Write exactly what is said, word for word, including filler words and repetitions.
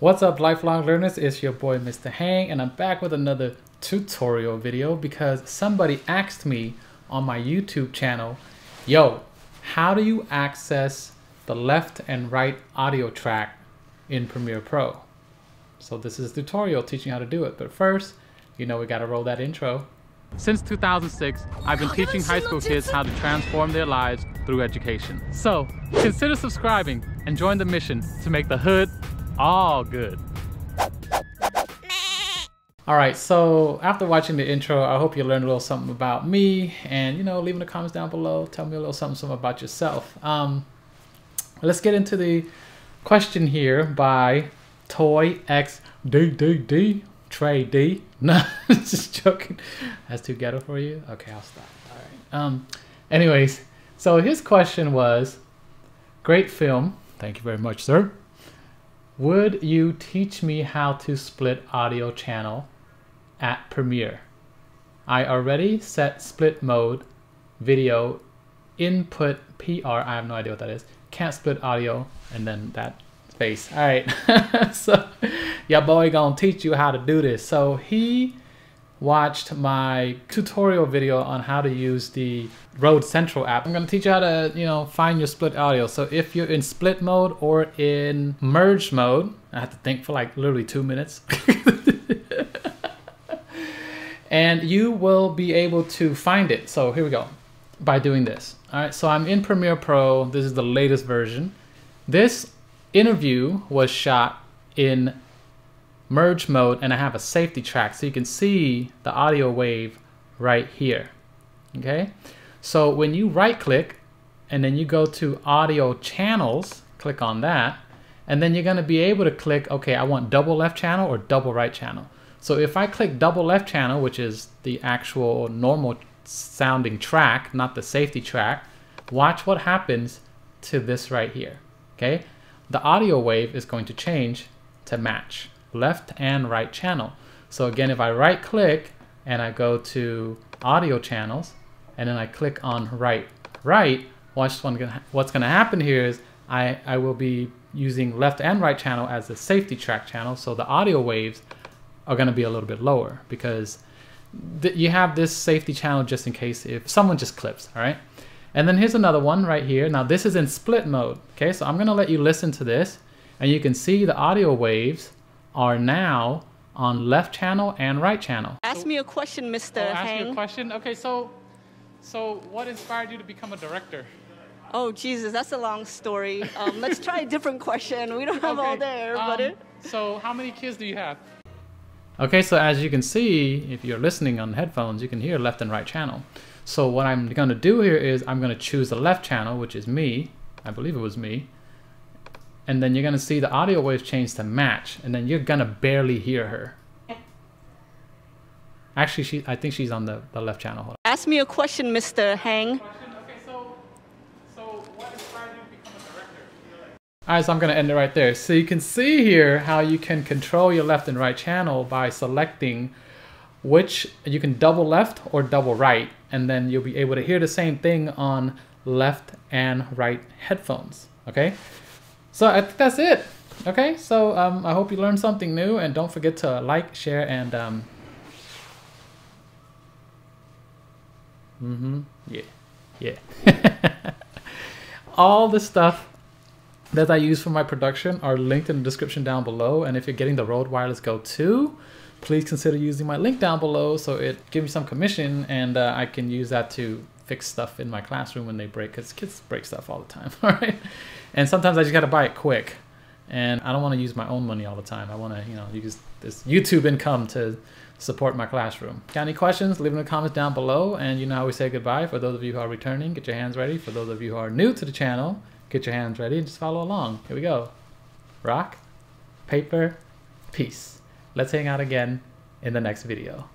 What's up, lifelong learners? It's your boy Mister Heng, and I'm back with another tutorial video because somebody asked me on my YouTube channel, yo, how do you access the left and right audio track in Premiere Pro? So this is a tutorial teaching how to do it. But first, you know we gotta roll that intro. Since two thousand six, I've been teaching high school kids how to transform their lives through education. So consider subscribing and join the mission to make the hood all good. All right, so after watching the intro, I hope you learned a little something about me, and you know, leave in the comments down below, tell me a little something, something about yourself. Um, let's get into the question here by Toy X D D D Trey D. No, just joking. That's too ghetto for you. Okay, I'll stop. All right. Um, anyways, so his question was, great film. Thank you very much, sir. Would you teach me how to split audio channel at Premiere? I already set split mode, video, input, P R, I have no idea what that is. Can't split audio, and then that space. All right, so your boy gonna teach you how to do this. So he watched my tutorial video on how to use the Rode Central app. I'm gonna teach you how to, you know, find your split audio. So if you're in split mode or in merge mode, I have to think for like literally two minutes. And you will be able to find it. So here we go, by doing this. All right, so I'm in Premiere Pro. This is the latest version. This interview was shot in merge mode, and I have a safety track, so you can see the audio wave right here. Okay, so when you right click and then you go to audio channels, click on that, and then you're going to be able to click, okay, I want double left channel or double right channel. So if I click double left channel, which is the actual normal sounding track, not the safety track, watch what happens to this right here. Okay, the audio wave is going to change to match left and right channel. So again, if I right click and I go to audio channels and then I click on right right, watch what's going to happen here is I, I will be using left and right channel as the safety track channel, so the audio waves are going to be a little bit lower because th you have this safety channel just in case if someone just clips. All right, and then here's another one right here. Now this is in split mode. Okay, so I'm going to let you listen to this, and you can see the audio waves are now on left channel and right channel. Ask me a question, Mister Heng. Oh, ask me a question? Okay, so so what inspired you to become a director? Oh, Jesus, that's a long story. Um, let's try a different question. We don't have okay. all day, everybody. Um, so how many kids do you have? Okay, so as you can see, if you're listening on headphones, you can hear left and right channel. So what I'm gonna do here is I'm gonna choose the left channel, which is me. I believe it was me. And then you're gonna see the audio waves change to match, and then you're gonna barely hear her. Actually, she, I think she's on the, the left channel. Hold on. Ask me a question, Mister Heng. Okay, so, so what inspired you to become a director? All right, so I'm gonna end it right there. So you can see here how you can control your left and right channel by selecting which you can double left or double right, and then you'll be able to hear the same thing on left and right headphones, okay? So I think that's it. Okay, so um, I hope you learned something new, and don't forget to like, share, and um, mm-hmm, yeah, yeah. All the stuff that I use for my production are linked in the description down below, and if you're getting the Rode Wireless Go two, please consider using my link down below so it gives me some commission, and uh, I can use that to fix stuff in my classroom when they break, because kids break stuff all the time. All right, and sometimes I just got to buy it quick, and I don't want to use my own money all the time. I want to, you know, use this YouTube income to support my classroom. Got any questions? Leave them in the comments down below, and you know how we say goodbye. For those of you who are returning, get your hands ready. For those of you who are new to the channel, get your hands ready and just follow along. Here we go. Rock, paper, peace. Let's hang out again in the next video.